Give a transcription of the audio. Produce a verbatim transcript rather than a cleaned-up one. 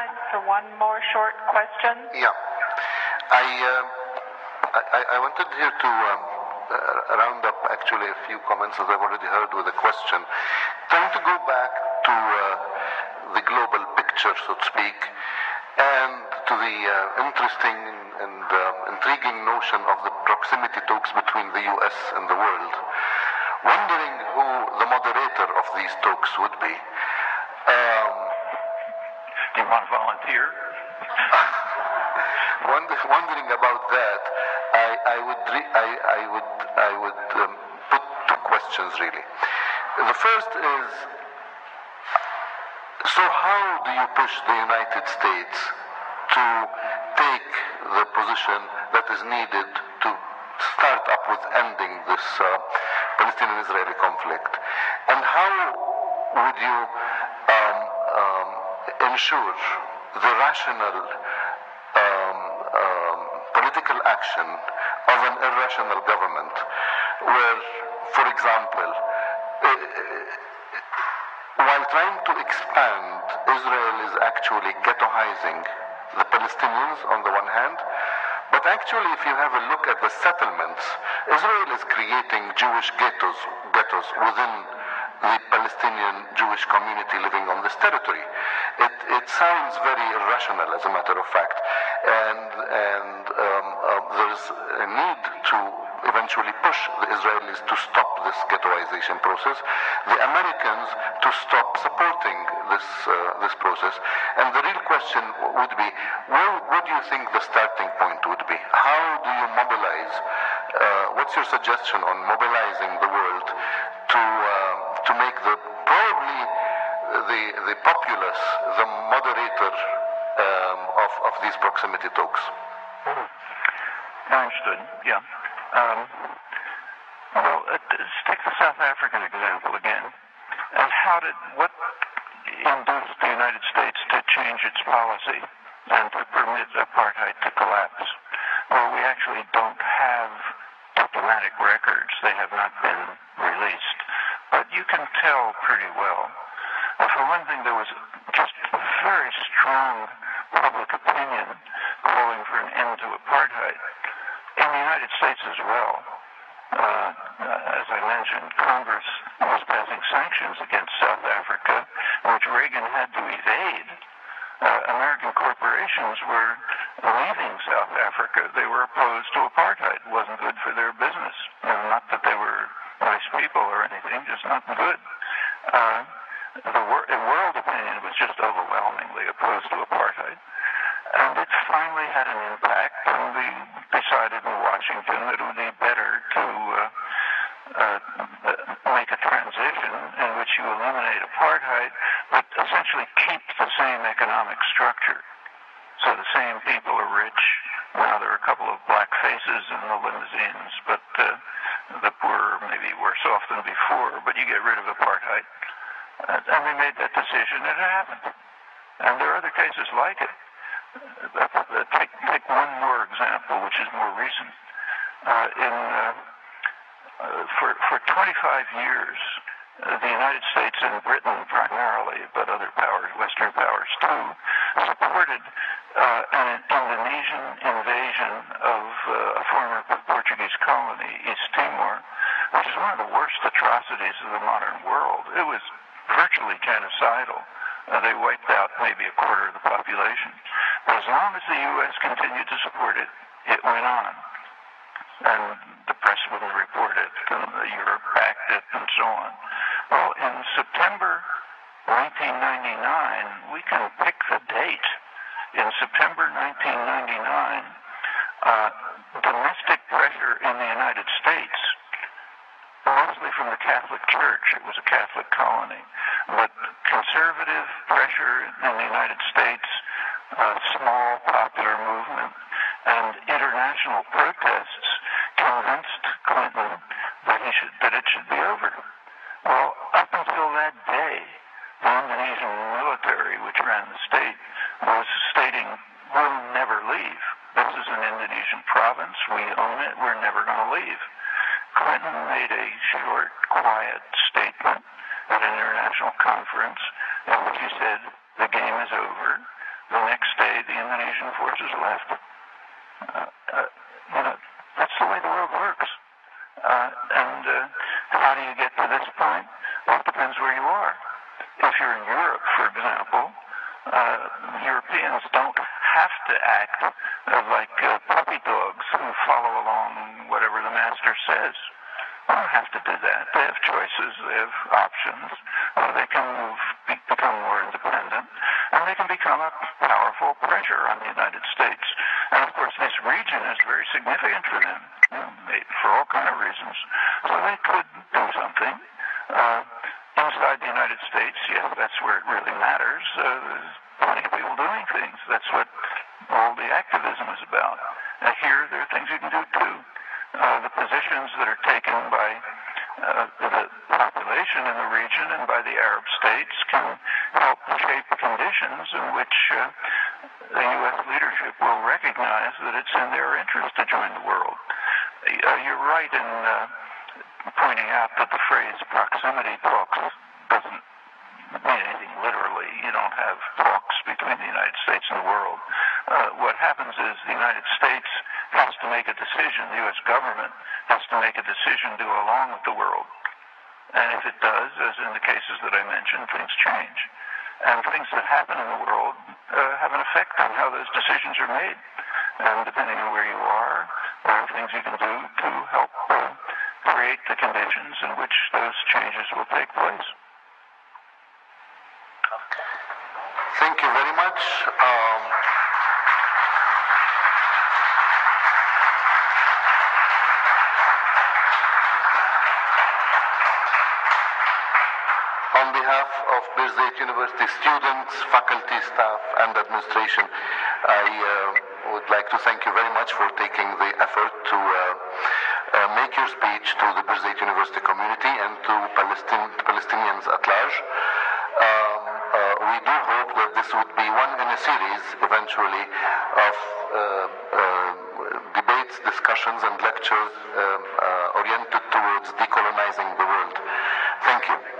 time for one more short question. Yeah. I, um, I, I wanted here to um, uh, round up actually a few comments that I've already heard with a question. Trying to go back to uh, the global picture, so to speak, and to the uh, interesting and uh, intriguing notion of the proximity talks between the U S and the world. Wondering who the moderator of these talks would be. Um, Do you want to volunteer? Wondering about that, I, I would, re I, I would, I would um, put two questions really. The first is, so how do you push the United States to take the position that is needed to start up with ending this uh, Palestinian-Israeli conflict? And how would you um, um, ensure the rational um, um, political action of an irrational government where, for example, uh, while trying to expand, Israel is actually ghettoizing the Palestinians on the one hand, but actually if you have a look at the settlements, Israel is creating Jewish ghettos, ghettos within the Palestinian Jewish community living on this territory. It, it sounds very irrational as a matter of fact, and, and um, uh, there's a need to eventually push the Israelis to stop this ghettoization process, the Americans to stop supporting this, uh, this process. And the real question would be, where, what do you think the starting point would be? How do you mobilize, uh, what's your suggestion on mobilizing the world to, uh, to make the, probably the, the populace, the moderator um, of, of these proximity talks? Understood, yeah. Um, well, uh, let's take the South African example again. And how did, what induced the United States to change its policy and to permit apartheid to collapse? Well, we actually don't have diplomatic records. They have not been released. But you can tell pretty well. Well, for one thing, there was just a very strong public opinion calling for an end to apartheid. In the United States as well, uh, as I mentioned, Congress was passing sanctions against South Africa, which Reagan had to evade. Uh, American corporations were leaving South Africa. They were opposed to apartheid. It wasn't good for their business. You know, not that they were nice people or anything, just not good. Uh, the wor world opinion was just overwhelmingly opposed to apartheid. And it finally had an impact, and we decided in Washington that it would be better to uh, uh, make a transition in which you eliminate apartheid, but essentially keep the same economic structure. So the same people are rich. Now there are a couple of black faces in the limousines, but uh, the poor are maybe worse off than before, but you get rid of apartheid. And we made that decision, and it happened. And there are other cases like it. Uh, take, take one more example, which is more recent. Uh, in, uh, uh, for, for twenty-five years, uh, the United States and Britain primarily, but other powers, Western powers too, supported uh, an Indonesian invasion of uh, a former Portuguese colony, East Timor, which is one of the worst atrocities of the modern world. It was virtually genocidal. Uh, they wiped out maybe a quarter of the population. As long as the U S continued to support it, it went on. And the press wouldn't report it, and Europe backed it, and so on. Well, in September nineteen ninety-nine, we can pick the date. In September nineteen ninety-nine, uh, domestic pressure in the United States, mostly from the Catholic Church, it was a Catholic colony, but conservative pressure in the United States, a small popular movement, and international protests convinced Clinton that, he should, that it should be over. Well, up until that day, the Indonesian military, which ran the state, was stating, we'll never leave. This is an Indonesian province. We own it. We're never going to leave. Clinton made a short, quiet statement at an international conference in which he said, the game is over. The that Asian forces left. Uh, uh, you know, that's the way the world works. Uh, and uh, how do you get to this point? Well, it depends where you are. If you're in Europe, for example, uh, Europeans don't have to act uh, like uh, puppy dogs who follow along whatever the master says. They don't have to do that. They have choices. They have options. Uh, they can move, become more independent, and they can become a powerful pressure on the United States. And of course, this region is very significant for them, for all kinds of reasons. So they could do something. Uh, inside the United States, yes, that's where it really matters. Uh, there's plenty of people doing things. That's what all the activism is about. Uh, here, there are things you can do, too. Uh, the positions that are taken by uh, the population in the region and by the Arab states can help shape conditions in which uh, the U S leadership will recognize that it's in their interest to join the world. Uh, you're right in uh, pointing out that the phrase proximity talks doesn't mean anything literally. You don't have talks between the United States and the world. Uh, what happens is the United States has to make a decision, the U S government has to make a decision to go along with the world. And if it does, as in the cases that I mentioned, things change. And things that happen in the world uh, have an effect on how those decisions are made. And depending on where you are, there are things you can do to help uh, create the conditions in which those changes will take place. Thank you very much. Um, On behalf of Birzeit University students, faculty, staff, and administration, I uh, would like to thank you very much for taking the effort to uh, uh, make your speech to the Birzeit University community and to Palestin- Palestinians at large. Um, uh, we do hope that this would be one in a series, eventually, of uh, uh, debates, discussions, and lectures uh, uh, oriented towards decolonizing the world. Thank you.